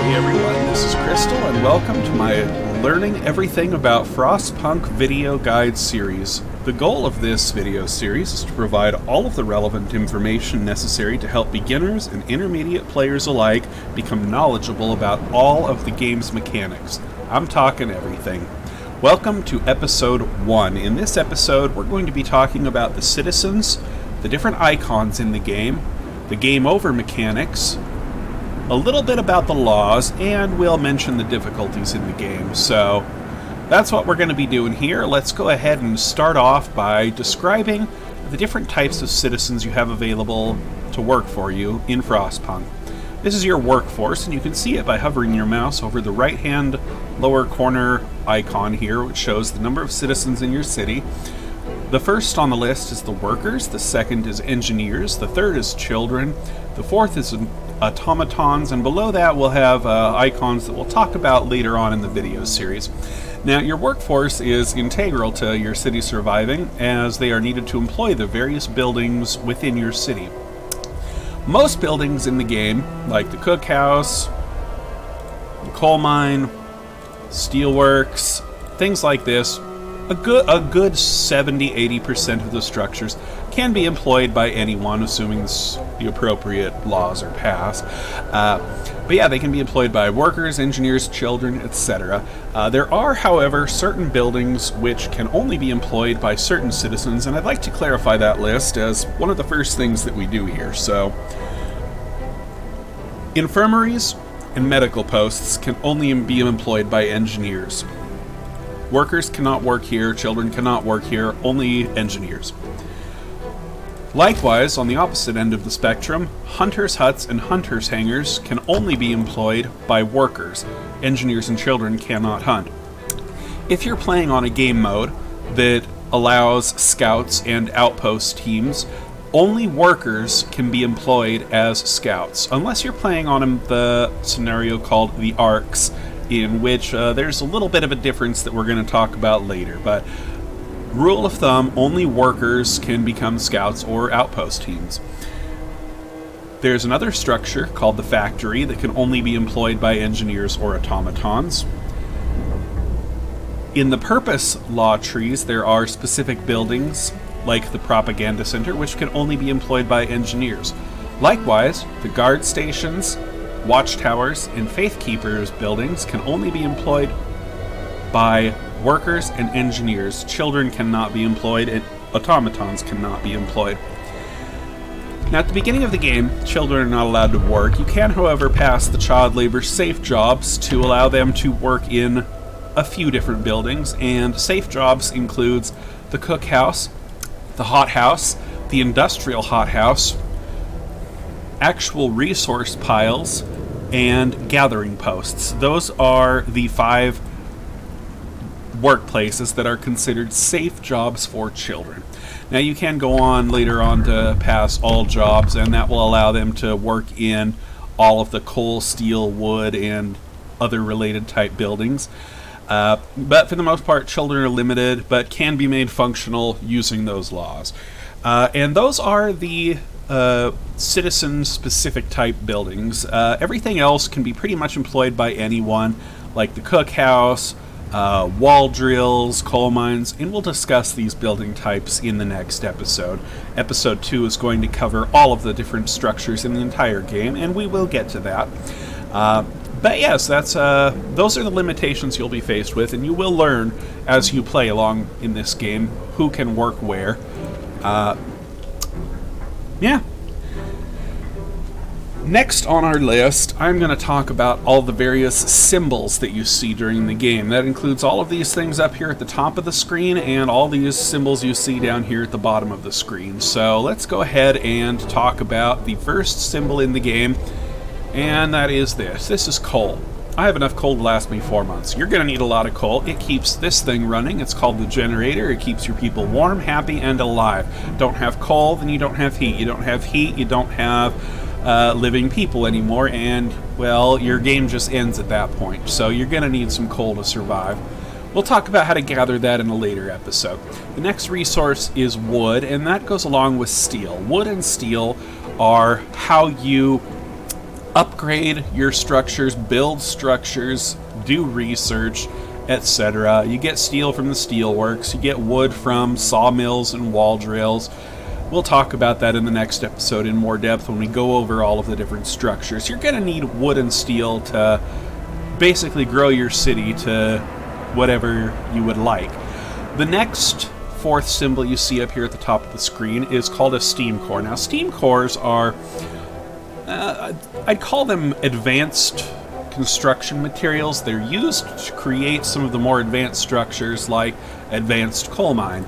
Hey everyone, this is Crystal and welcome to my Learning Everything About Frostpunk video guide series. The goal of this video series is to provide all of the relevant information necessary to help beginners and intermediate players alike become knowledgeable about all of the game's mechanics. I'm talking everything. Welcome to episode 1. In this episode, we're going to be talking about the citizens, the different icons in the game over mechanics, a little bit about the laws, and we'll mention the difficulties in the game. So that's what we're going to be doing here. Let's go ahead and start off by describing the different types of citizens you have available to work for you in Frostpunk. This is your workforce, and you can see it by hovering your mouse over the right-hand lower corner icon here, which shows the number of citizens in your city. The first on the list is the workers, the second is engineers, the third is children, the fourth is automatons, and below that we'll have icons that we'll talk about later on in the video series. Now, your workforce is integral to your city surviving, as they are needed to employ the various buildings within your city. Most buildings in the game, like the cookhouse, the coal mine, steelworks, things like this, a good 70-80% of the structures can be employed by anyone, assuming the appropriate laws are passed. But yeah, they can be employed by workers, engineers, children, etc. There are, however, certain buildings which can only be employed by certain citizens, and I'd like to clarify that list as one of the first things that we do here. So, infirmaries and medical posts can only be employed by engineers. Workers cannot work here, children cannot work here, only engineers. Likewise, on the opposite end of the spectrum, hunters' huts and hunters' hangars can only be employed by workers. Engineers and children cannot hunt. If you're playing on a game mode that allows scouts and outpost teams, only workers can be employed as scouts, unless you're playing on the scenario called the arcs, in which there's a little bit of a difference that we're going to talk about later. But rule of thumb, only workers can become scouts or outpost teams. There's another structure called the factory that can only be employed by engineers or automatons. In the purpose law trees, there are specific buildings, like the propaganda center, which can only be employed by engineers. Likewise, the guard stations, watchtowers, and faith keepers buildings can only be employed by workers and engineers. Children cannot be employed, and automatons cannot be employed. Now, at the beginning of the game, children are not allowed to work. You can, however, pass the child labor safe jobs to allow them to work in a few different buildings, and safe jobs includes the cookhouse, the hothouse, the industrial hothouse, actual resource piles, and gathering posts. Those are the 5 workplaces that are considered safe jobs for children. Now, you can go on later on to pass all jobs, and that will allow them to work in all of the coal, steel, wood, and other related type buildings. But for the most part, children are limited, but can be made functional using those laws. And those are the citizen-specific type buildings. Everything else can be pretty much employed by anyone, like the cookhouse, wall drills, coal mines, and we'll discuss these building types in the next episode. Episode 2 is going to cover all of the different structures in the entire game, and we will get to that. But yes, that's those are the limitations you'll be faced with, and you will learn as you play along in this game who can work where. Yeah. Next on our list, I'm going to talk about all the various symbols that you see during the game. That includes all of these things up here at the top of the screen and all these symbols you see down here at the bottom of the screen. So let's go ahead and talk about the first symbol in the game, and that is this. This is coal. I have enough coal to last me 4 months. You're going to need a lot of coal. It keeps this thing running. It's called the generator. It keeps your people warm, happy, and alive. Don't have coal, then you don't have heat. You don't have heat, you don't have living people anymore, and, well, your game just ends at that point. So you're going to need some coal to survive. We'll talk about how to gather that in a later episode. The next resource is wood, and that goes along with steel. Wood and steel are how you upgrade your structures, build structures, do research, etc. You get steel from the steelworks, you get wood from sawmills and wall drills. We'll talk about that in the next episode in more depth when we go over all of the different structures. You're going to need wood and steel to basically grow your city to whatever you would like. The next fourth symbol you see up here at the top of the screen is called a steam core. Now, steam cores are, I'd call them advanced construction materials. They're used to create some of the more advanced structures like advanced coal mine,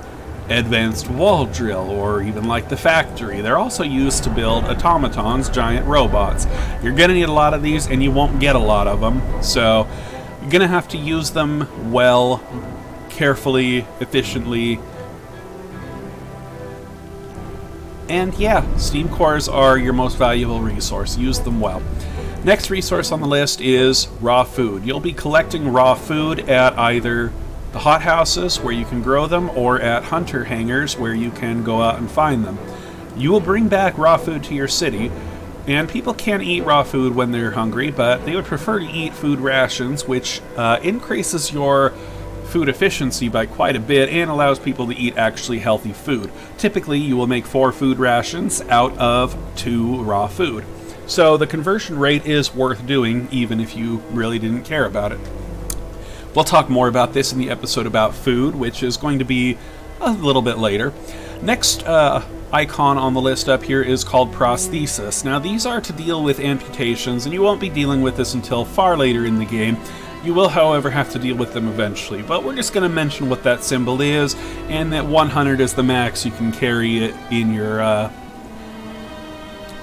advanced wall drill, or even like the factory. They're also used to build automatons, giant robots. You're gonna need a lot of these and you won't get a lot of them, so you're gonna have to use them well, carefully, efficiently. And yeah, steam cores are your most valuable resource. Use them well. Next resource on the list is raw food. You'll be collecting raw food at either the hothouses, where you can grow them, or at hunter hangars, where you can go out and find them. You will bring back raw food to your city, and people can eat raw food when they're hungry, but they would prefer to eat food rations, which increases your food efficiency by quite a bit and allows people to eat actually healthy food. Typically, you will make 4 food rations out of 2 raw food. So the conversion rate is worth doing, even if you really didn't care about it. We'll talk more about this in the episode about food, which is going to be a little bit later. Next icon on the list up here is called prosthesis. Now, these are to deal with amputations, and you won't be dealing with this until far later in the game. You will, however, have to deal with them eventually, but we're just going to mention what that symbol is, and that 100 is the max you can carry it in your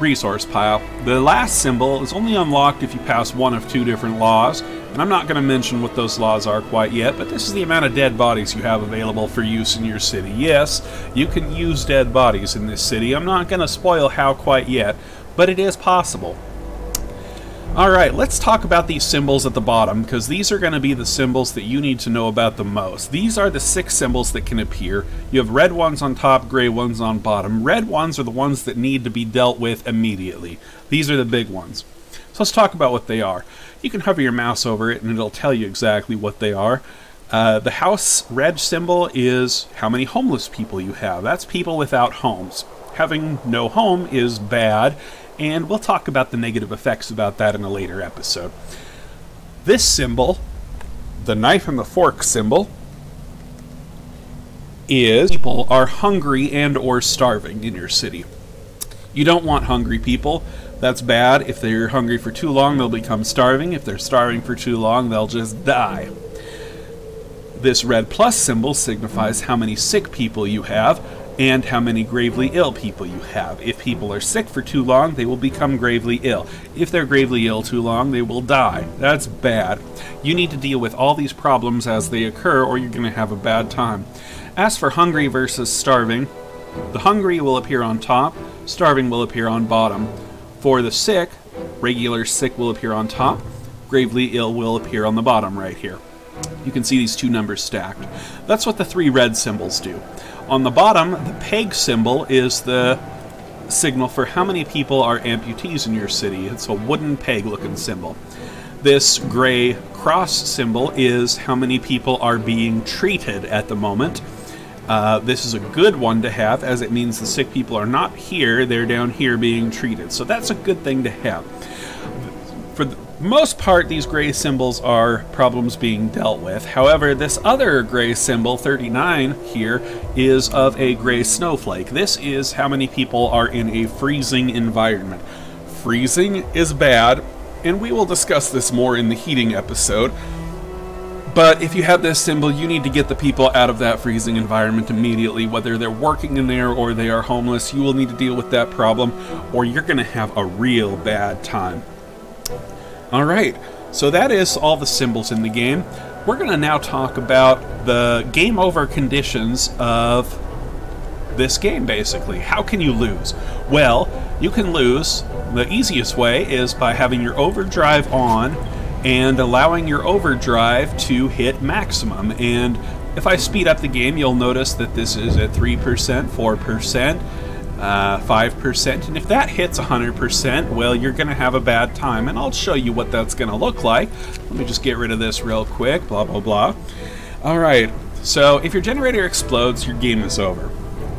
resource pile. The last symbol is only unlocked if you pass one of 2 different laws, and I'm not going to mention what those laws are quite yet, but this is the amount of dead bodies you have available for use in your city. Yes, you can use dead bodies in this city. I'm not going to spoil how quite yet, but it is possible. Alright, let's talk about these symbols at the bottom, because these are going to be the symbols that you need to know about the most. These are the 6 symbols that can appear. You have red ones on top, gray ones on bottom. Red ones are the ones that need to be dealt with immediately. These are the big ones. So let's talk about what they are. You can hover your mouse over it and it'll tell you exactly what they are. The house red symbol is how many homeless people you have. That's people without homes. Having no home is bad, and we'll talk about the negative effects about that in a later episode. This symbol, the knife and the fork symbol, is people are hungry and or starving in your city. You don't want hungry people. That's bad. If they're hungry for too long, they'll become starving. If they're starving for too long, they'll just die. This red plus symbol signifies how many sick people you have and how many gravely ill people you have. If people are sick for too long, they will become gravely ill. If they're gravely ill too long, they will die. That's bad. You need to deal with all these problems as they occur, or you're going to have a bad time. As for hungry versus starving, the hungry will appear on top, starving will appear on bottom. For the sick, regular sick will appear on top, gravely ill will appear on the bottom right here. You can see these 2 numbers stacked. That's what the 3 red symbols do. On the bottom, the peg symbol is the signal for how many people are amputees in your city. It's a wooden peg looking symbol. This gray cross symbol is how many people are being treated at the moment. This is a good one to have, as it means the sick people are not here, they're down here being treated. So that's a good thing to have. For the most part, these gray symbols are problems being dealt with. However, this other gray symbol, 39 here, is of a gray snowflake. This is how many people are in a freezing environment. Freezing is bad, and we will discuss this more in the heating episode. But if you have this symbol, you need to get the people out of that freezing environment immediately. Whether they're working in there or they are homeless, you will need to deal with that problem, or you're going to have a real bad time. Alright, so that is all the symbols in the game. We're going to now talk about the game over conditions of this game, basically. How can you lose? Well, you can lose. The easiest way is by having your overdrive on and allowing your overdrive to hit maximum. And if I speed up the game, you'll notice that this is at 3%, 4%, 5%, and if that hits 100%, well, you're gonna have a bad time, and I'll show you what that's gonna look like. Let me just get rid of this real quick, blah blah blah. Alright, so if your generator explodes, your game is over.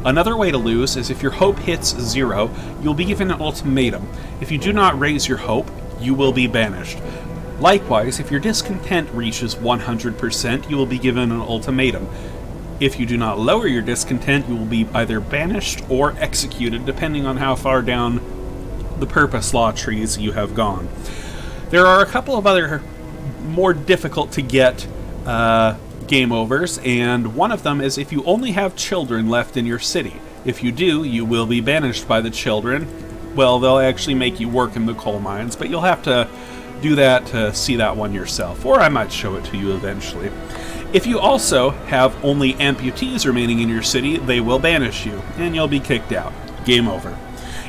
Another way to lose is if your hope hits 0, you'll be given an ultimatum. If you do not raise your hope, you will be banished. Likewise, if your discontent reaches 100%, you will be given an ultimatum. If you do not lower your discontent, you will be either banished or executed, depending on how far down the purpose law trees you have gone. There are a couple of other more difficult to get game overs, and one of them is if you only have children left in your city. If you do, you will be banished by the children. Well, they'll actually make you work in the coal mines, but you'll have to do that to see that one yourself, or I might show it to you eventually. If you also have only amputees remaining in your city, they will banish you, and you'll be kicked out. Game over.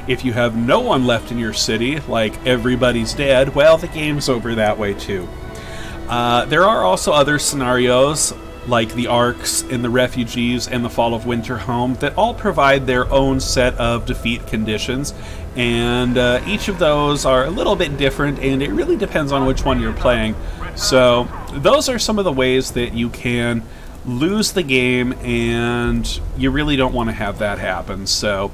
If you have no one left in your city, like everybody's dead, well, the game's over that way too. There are also other scenarios, like the arcs and the refugees and the fall of Winterhome, that all provide their own set of defeat conditions, and each of those are a little bit different, and it really depends on which one you're playing. So those are some of the ways that you can lose the game, and you really don't want to have that happen. So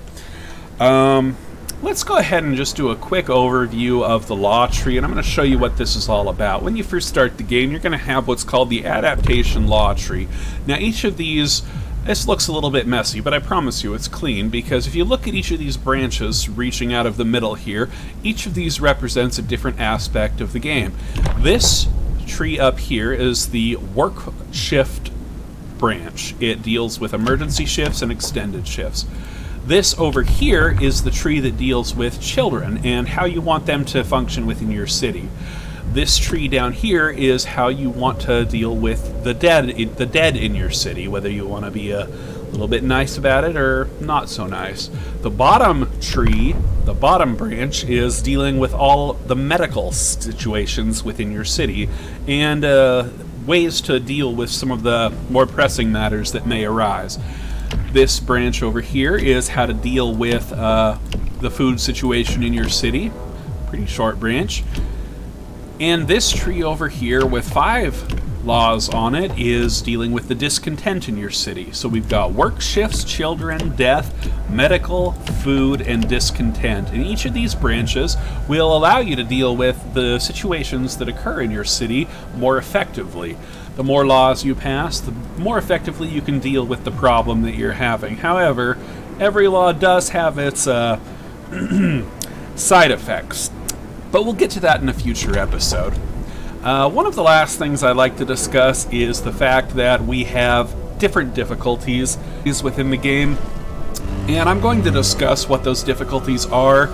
let's go ahead and just do a quick overview of the law tree, and I'm going to show you what this is all about. When you first start the game, you're going to have what's called the adaptation law tree. Now each of these, this looks a little bit messy, but I promise you it's clean, because if you look at each of these branches reaching out of the middle here, each of these represents a different aspect of the game. This tree up here is the work shift branch. It deals with emergency shifts and extended shifts. This over here is the tree that deals with children and how you want them to function within your city. This tree down here is how you want to deal with the dead in your city, whether you want to be a little bit nice about it or not so nice. The bottom tree, the bottom branch, is dealing with all the medical situations within your city and ways to deal with some of the more pressing matters that may arise. This branch over here is how to deal with the food situation in your city. Pretty short branch. And this tree over here with 5 laws on it is dealing with the discontent in your city. So we've got work shifts, children, death, medical, food, and discontent. And each of these branches will allow you to deal with the situations that occur in your city more effectively. The more laws you pass, the more effectively you can deal with the problem that you're having. However, every law does have its side effects. But we'll get to that in a future episode. One of the last things I'd like to discuss is the fact that we have different difficulties within the game, and I'm going to discuss what those difficulties are.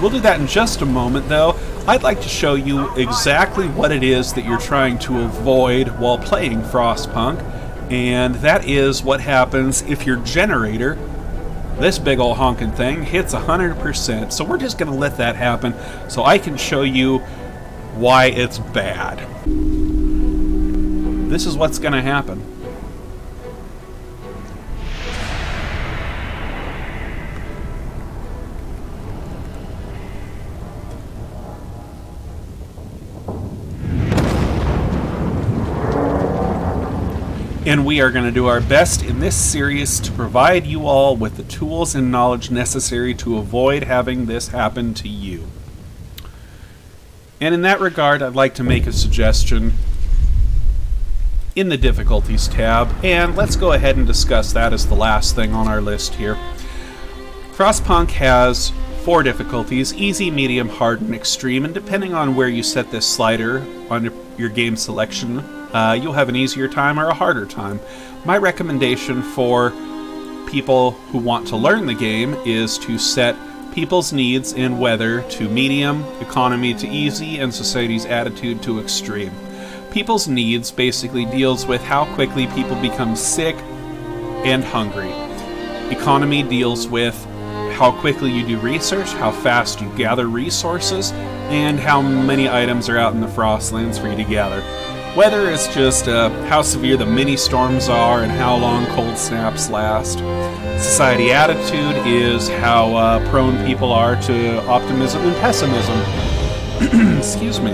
We'll do that in just a moment, though. I'd like to show you exactly what it is that you're trying to avoid while playing Frostpunk, and that is what happens if your generator, this big old honking thing, hits 100%. So we're just going to let that happen so I can show you why it's bad. This is what's going to happen. And we are going to do our best in this series to provide you all with the tools and knowledge necessary to avoid having this happen to you. And in that regard, I'd like to make a suggestion in the difficulties tab, and let's go ahead and discuss that as the last thing on our list here. Frostpunk has 4 difficulties: easy, medium, hard, and extreme, and depending on where you set this slider on your game selection, you'll have an easier time or a harder time. My recommendation for people who want to learn the game is to set people's needs and weather to medium, economy to easy, and society's attitude to extreme. People's needs basically deals with how quickly people become sick and hungry. Economy deals with how quickly you do research, how fast you gather resources, and how many items are out in the Frostlands for you to gather. Weather is just how severe the mini storms are and how long cold snaps last. Society attitude is how prone people are to optimism and pessimism. Excuse me.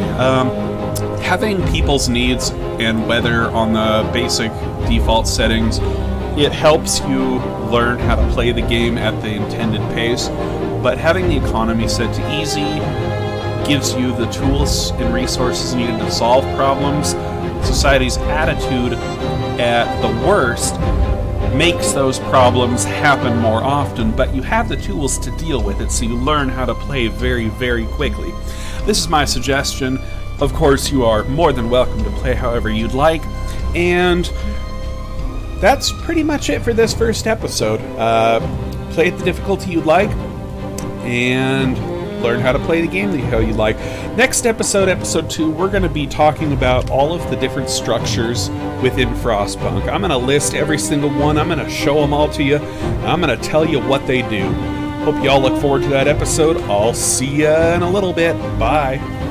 Having people's needs and weather on the basic default settings, it helps you learn how to play the game at the intended pace, but having the economy set to easy gives you the tools and resources needed to solve problems. Society's attitude at the worst makes those problems happen more often, but you have the tools to deal with it, so you learn how to play very, very quickly. This is my suggestion. Of course, you are more than welcome to play however you'd like, and that's pretty much it for this first episode. Play at the difficulty you'd like, and learn how to play the game the hell you like. Next episode, episode 2, we're going to be talking about all of the different structures within Frostpunk. I'm going to list every single one. I'm going to show them all to you. I'm going to tell you what they do. Hope you all look forward to that episode. I'll see you in a little bit. Bye.